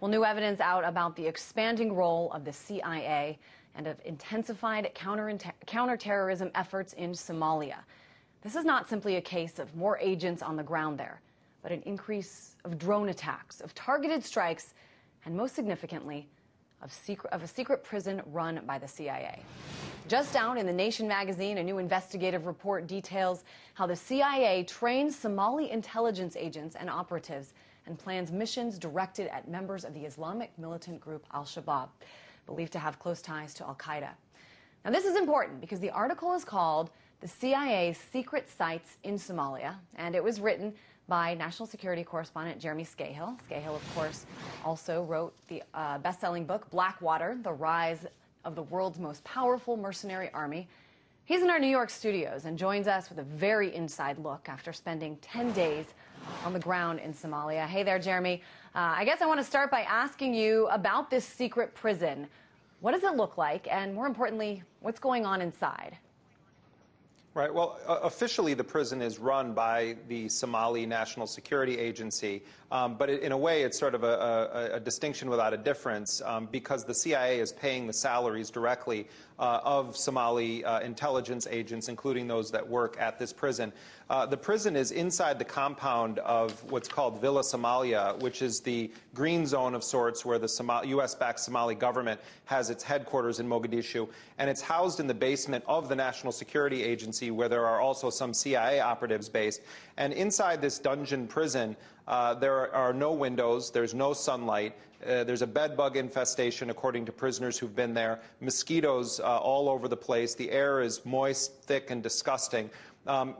Well, new evidence out about the expanding role of the CIA and of intensified counterterrorism efforts in Somalia. This is not simply a case of more agents on the ground there, but an increase of drone attacks, of targeted strikes, and most significantly, of a secret prison run by the CIA. Just out in The Nation magazine, a new investigative report details how the CIA trains Somali intelligence agents and operatives and plans missions directed at members of the Islamic militant group Al-Shabaab, believed to have close ties to Al-Qaeda. Now, this is important because the article is called "The CIA's Secret Sites in Somalia," and it was written by national security correspondent Jeremy Scahill. Scahill, of course, also wrote the best-selling book, Blackwater, The Rise of the World's Most Powerful Mercenary Army. He's in our New York studios and joins us with a very inside look after spending 10 days on the ground in Somalia. Hey there, Jeremy. I guess I want to start by asking you about this secret prison. What does it look like? And more importantly, what's going on inside? Right. Well, officially, the prison is run by the Somali National Security Agency, but in a way, it's sort of a distinction without a difference because the CIA is paying the salaries directly of Somali intelligence agents, including those that work at this prison. The prison is inside the compound of what's called Villa Somalia, which is the green zone of sorts where the U.S.-backed Somali government has its headquarters in Mogadishu, and it's housed in the basement of the National Security Agency, where there are also some CIA operatives based. And inside this dungeon prison, there are no windows, there's no sunlight, there's a bed bug infestation, according to prisoners who've been there, mosquitoes all over the place, the air is moist, thick, and disgusting.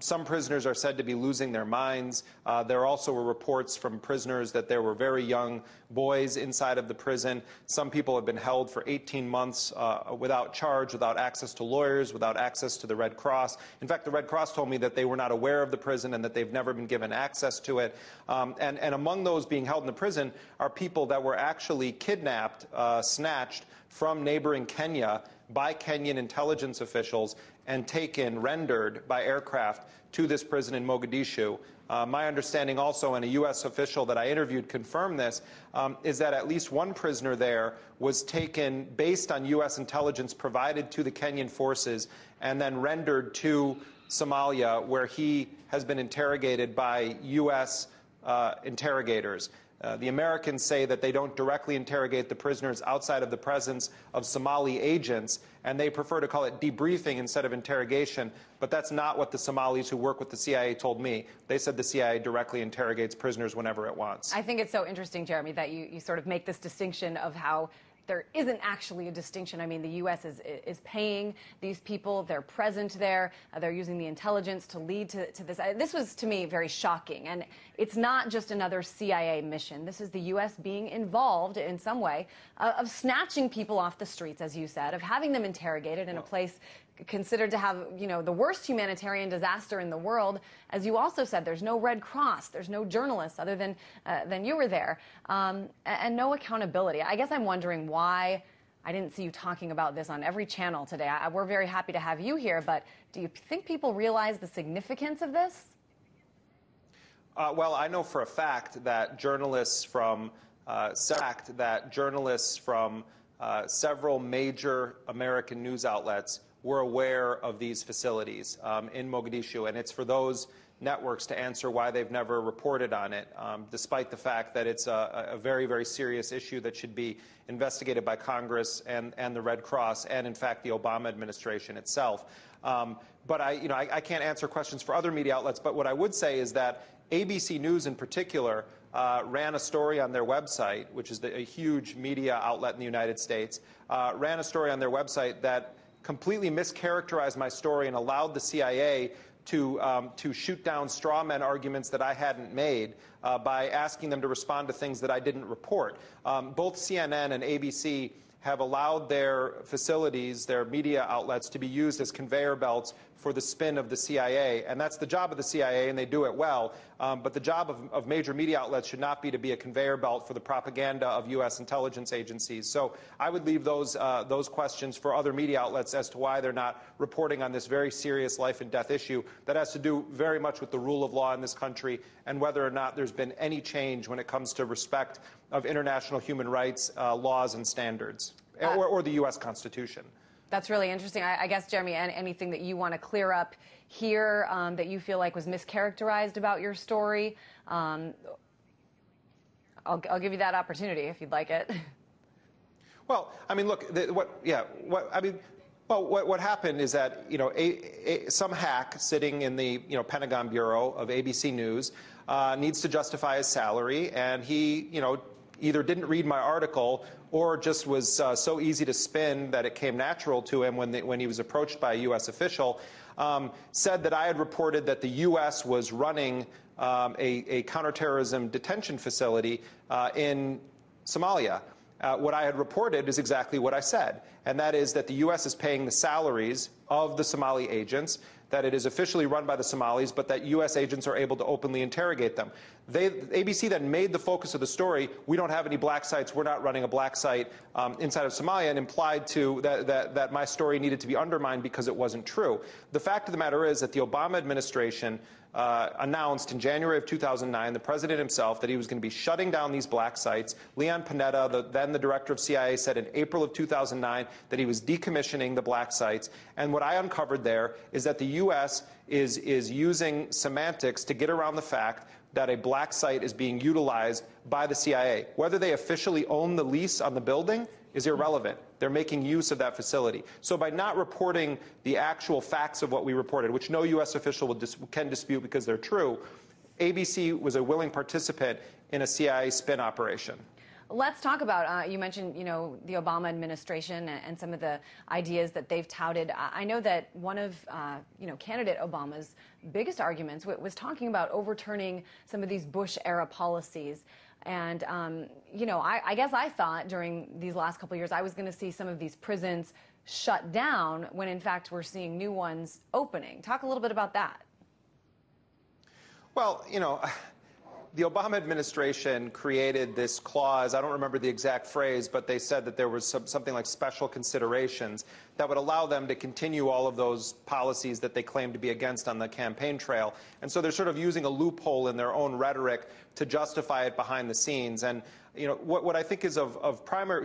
Some prisoners are said to be losing their minds. There also were reports from prisoners that there were very young boys inside of the prison. Some people have been held for 18 months without charge, without access to lawyers, without access to the Red Cross. In fact, the Red Cross told me that they were not aware of the prison and that they've never been given access to it. And among those being held in the prison are people that were actually kidnapped, snatched from neighboring Kenya by Kenyan intelligence officials and taken, rendered by aircraft to this prison in Mogadishu. My understanding also, and a U.S. official that I interviewed confirmed this, is that at least one prisoner there was taken based on U.S. intelligence provided to the Kenyan forces and then rendered to Somalia, where he has been interrogated by U.S. interrogators. The Americans say that they don't directly interrogate the prisoners outside of the presence of Somali agents, and they prefer to call it debriefing instead of interrogation. But that's not what the Somalis who work with the CIA told me. They said the CIA directly interrogates prisoners whenever it wants. I think it's so interesting, Jeremy, that you sort of make this distinction of how there isn't actually a distinction. I mean, the U.S. is paying these people. They're present there. They're using the intelligence to lead to this. This was, to me, very shocking. And it's not just another CIA mission. This is the U.S. being involved in some way of snatching people off the streets, as you said, of having them interrogated in a place considered to have, you know, the worst humanitarian disaster in the world. As you also said, there's no Red Cross, there's no journalists other than you were there, and no accountability. I guess I'm wondering why I didn't see you talking about this on every channel today. We're very happy to have you here, but do you think people realize the significance of this? Well, I know for a fact that journalists from several major American news outlets were aware of these facilities in Mogadishu, and it's for those networks to answer why they've never reported on it, despite the fact that it's a very, very serious issue that should be investigated by Congress and the Red Cross and, in fact, the Obama administration itself. But I can't answer questions for other media outlets, but what I would say is that ABC News in particular ran a story on their website, which is a huge media outlet in the United States, ran a story on their website that completely mischaracterized my story and allowed the CIA to shoot down straw man arguments that I hadn't made by asking them to respond to things that I didn't report. Both CNN and ABC have allowed their facilities, their media outlets, to be used as conveyor belts for the spin of the CIA. And that's the job of the CIA, and they do it well. But the job of major media outlets should not be to be a conveyor belt for the propaganda of U.S. intelligence agencies. So I would leave those questions for other media outlets as to why they're not reporting on this very serious life and death issue that has to do very much with the rule of law in this country and whether or not there's there's been any change when it comes to respect of international human rights laws and standards or the U.S. Constitution. That's really interesting. I guess, Jeremy, anything that you want to clear up here that you feel like was mischaracterized about your story, I'll give you that opportunity if you'd like it. Well, I mean, look, what happened is that, you know, some hack sitting in the, you know, Pentagon Bureau of ABC News needs to justify his salary, and he, you know, either didn't read my article or just was so easy to spin that it came natural to him when he was approached by a U.S. official, said that I had reported that the U.S. was running a counterterrorism detention facility in Somalia. What I had reported is exactly what I said, and that is that the U.S. is paying the salaries of the Somali agents, that it is officially run by the Somalis, but that U.S. agents are able to openly interrogate them. ABC then made the focus of the story, we don't have any black sites, we're not running a black site inside of Somalia, and implied to that my story needed to be undermined because it wasn't true. The fact of the matter is that the Obama administration announced in January of 2009, the president himself, that he was going to be shutting down these black sites. Leon Panetta, then the director of CIA, said in April of 2009 that he was decommissioning the black sites. And what I uncovered there is that the U.S. is using semantics to get around the fact that a black site is being utilized by the CIA. Whether they officially own the lease on the building is irrelevant. They're making use of that facility. So by not reporting the actual facts of what we reported, which no U.S. official can dispute because they're true, ABC was a willing participant in a CIA spin operation. Let's talk about, you mentioned, you know, the Obama administration and some of the ideas that they've touted. I know that one of, you know, candidate Obama's biggest arguments was talking about overturning some of these Bush-era policies. And, you know, I guess I thought during these last couple of years I was going to see some of these prisons shut down when, in fact, we're seeing new ones opening. Talk a little bit about that. Well, you know, the Obama administration created this clause, I don't remember the exact phrase, but they said that there was something like special considerations that would allow them to continue all of those policies that they claim to be against on the campaign trail. And so they're sort of using a loophole in their own rhetoric to justify it behind the scenes. And you know, what I think is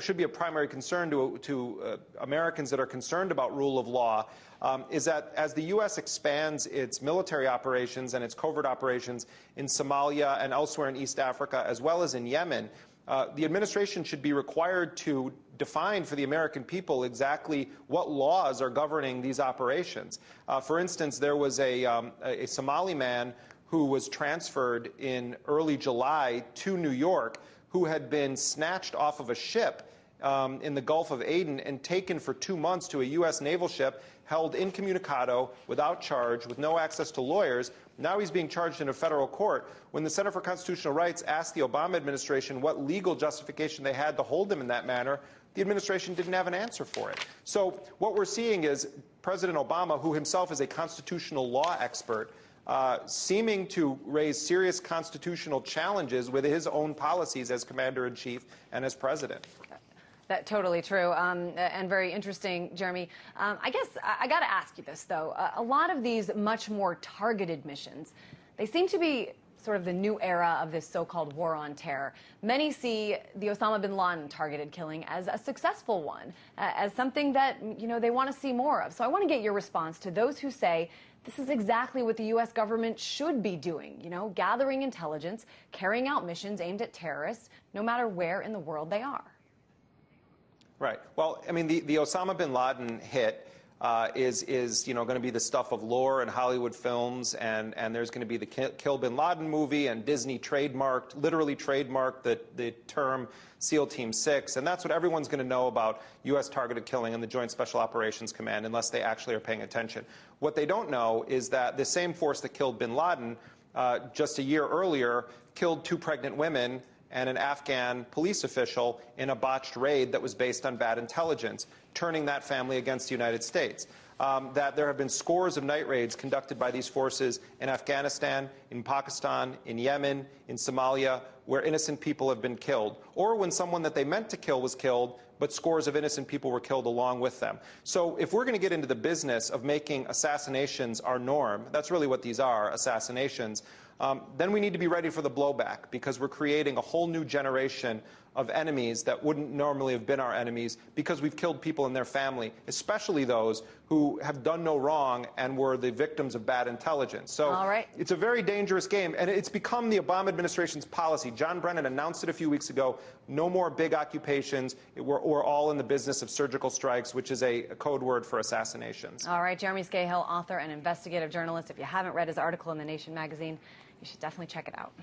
should be a primary concern to Americans that are concerned about rule of law is that as the U.S. expands its military operations and its covert operations in Somalia and elsewhere in East Africa, as well as in Yemen, the administration should be required to define for the American people exactly what laws are governing these operations. For instance, there was a Somali man who was transferred in early July to New York, who had been snatched off of a ship in the Gulf of Aden and taken for 2 months to a U.S. naval ship, held incommunicado, without charge, with no access to lawyers. Now he's being charged in a federal court. When the Center for Constitutional Rights asked the Obama administration what legal justification they had to hold him in that manner, the administration didn't have an answer for it. So what we're seeing is President Obama, who himself is a constitutional law expert, seeming to raise serious constitutional challenges with his own policies as commander-in-chief and as president. That's totally true and very interesting, Jeremy. I guess I got to ask you this, though. A lot of these much more targeted missions, they seem to be sort of the new era of this so-called war on terror. Many see the Osama bin Laden targeted killing as a successful one, as something that, you know, they want to see more of. So I want to get your response to those who say this is exactly what the U.S. government should be doing, you know, gathering intelligence, carrying out missions aimed at terrorists, no matter where in the world they are. Right. Well, I mean, the Osama bin Laden hit is you know, going to be the stuff of lore and Hollywood films, and there's going to be the Kill Bin Laden movie, and Disney trademarked, literally trademarked the term SEAL Team 6, and that's what everyone's going to know about U.S. targeted killing and the Joint Special Operations Command, unless they actually are paying attention. What they don't know is that the same force that killed bin Laden just a year earlier killed 2 pregnant women and an Afghan police official in a botched raid that was based on bad intelligence, turning that family against the United States. that there have been scores of night raids conducted by these forces in Afghanistan, in Pakistan, in Yemen, in Somalia, where innocent people have been killed, or when someone that they meant to kill was killed, but scores of innocent people were killed along with them. So if we're going to get into the business of making assassinations our norm, that's really what these are, assassinations, then we need to be ready for the blowback, because we're creating a whole new generation of enemies that wouldn't normally have been our enemies, because we've killed people in their family, especially those who have done no wrong and were the victims of bad intelligence. So it's a very dangerous game, and it's become the Obama administration's policy. John Brennan announced it a few weeks ago, no more big occupations. We're all in the business of surgical strikes, which is a code word for assassinations. All right, Jeremy Scahill, author and investigative journalist. If you haven't read his article in The Nation magazine, you should definitely check it out.